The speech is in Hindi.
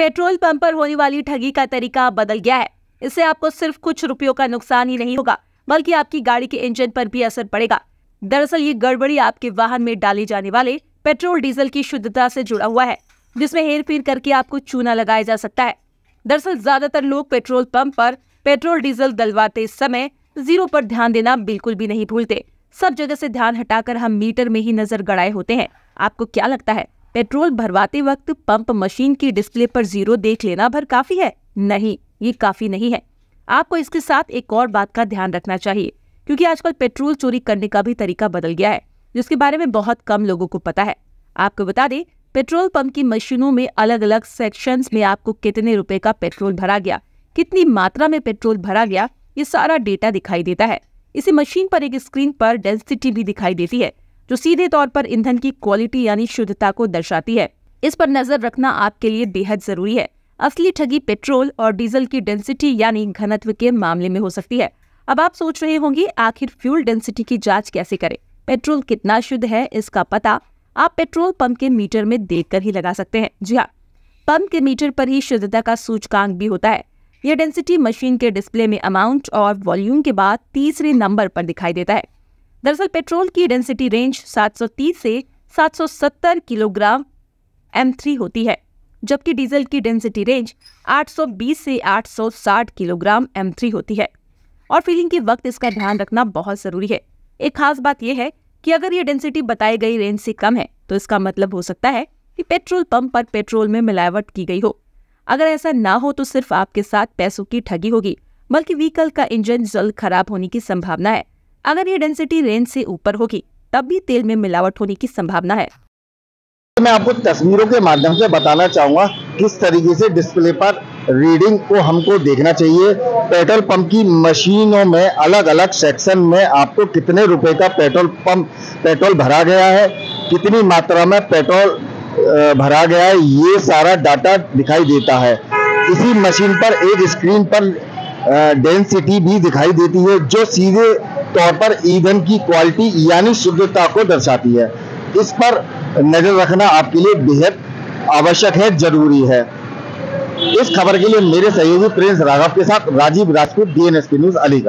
पेट्रोल पंप पर होने वाली ठगी का तरीका बदल गया है। इससे आपको सिर्फ कुछ रुपयों का नुकसान ही नहीं होगा, बल्कि आपकी गाड़ी के इंजन पर भी असर पड़ेगा। दरअसल ये गड़बड़ी आपके वाहन में डाले जाने वाले पेट्रोल डीजल की शुद्धता से जुड़ा हुआ है, जिसमें हेरफेर करके आपको चूना लगाया जा सकता है। दरअसल ज्यादातर लोग पेट्रोल पंप पर पेट्रोल डीजल डलवाते समय जीरो पर ध्यान देना बिल्कुल भी नहीं भूलते। सब जगह से ध्यान हटाकर हम मीटर में ही नजर गड़ाए होते हैं। आपको क्या लगता है, पेट्रोल भरवाते वक्त पंप मशीन की डिस्प्ले पर जीरो देख लेना भर काफी है? नहीं, ये काफी नहीं है। आपको इसके साथ एक और बात का ध्यान रखना चाहिए, क्योंकि आजकल पेट्रोल चोरी करने का भी तरीका बदल गया है, जिसके बारे में बहुत कम लोगों को पता है। आपको बता दें, पेट्रोल पंप की मशीनों में अलग अलग सेक्शंस में आपको कितने रुपए का पेट्रोल भरा गया, कितनी मात्रा में पेट्रोल भरा गया, ये सारा डेटा दिखाई देता है। इसी मशीन पर एक स्क्रीन पर डेंसिटी भी दिखाई देती है, जो सीधे तौर पर ईंधन की क्वालिटी यानी शुद्धता को दर्शाती है। इस पर नजर रखना आपके लिए बेहद जरूरी है। असली ठगी पेट्रोल और डीजल की डेंसिटी यानी घनत्व के मामले में हो सकती है। अब आप सोच रहे होंगे, आखिर फ्यूल डेंसिटी की जांच कैसे करें, पेट्रोल कितना शुद्ध है? इसका पता आप पेट्रोल पंप के मीटर में देखकर ही लगा सकते हैं। जी हाँ, पंप के मीटर पर ही शुद्धता का सूचकांक भी होता है। यह डेंसिटी मशीन के डिस्प्ले में अमाउंट और वॉल्यूम के बाद तीसरे नंबर पर दिखाई देता है। दरअसल पेट्रोल की डेंसिटी रेंज 730 से 770 किलोग्राम M3 होती है, जबकि डीजल की डेंसिटी रेंज 820 से 860 किलोग्राम M3 होती है। और फिलिंग के वक्त इसका ध्यान रखना बहुत ज़रूरी है। एक खास बात यह है कि अगर ये डेंसिटी बताई गई रेंज से कम है, तो इसका मतलब हो सकता है कि पेट्रोल पंप पर पेट्रोल में मिलावट की गई हो। अगर ऐसा ना हो तो सिर्फ आपके साथ पैसों की ठगी होगी, बल्कि व्हीकल का इंजन जल्द खराब होने की संभावना है। अगर ये डेंसिटी रेंज से ऊपर होगी, तब भी तेल में मिलावट होने की संभावना है। मैं आपको तस्वीरों के माध्यम से बताना चाहूँगा किस तरीके से डिस्प्ले पर रीडिंग को हमको देखना चाहिए। पेट्रोल पंप की मशीनों में अलग अलग सेक्शन में आपको कितने रुपए का पेट्रोल भरा गया है, कितनी मात्रा में पेट्रोल भरा गया है, ये सारा डाटा दिखाई देता है। इसी मशीन पर एक स्क्रीन पर डेंसिटी भी दिखाई देती है, जो सीधे तौर पर ईंधन की क्वालिटी यानी शुद्धता को दर्शाती है। इस पर नजर रखना आपके लिए बेहद आवश्यक है, जरूरी है। इस खबर के लिए मेरे सहयोगी प्रिंस राघव के साथ राजीव राजपूत, DNS न्यूज़, अलीगढ़।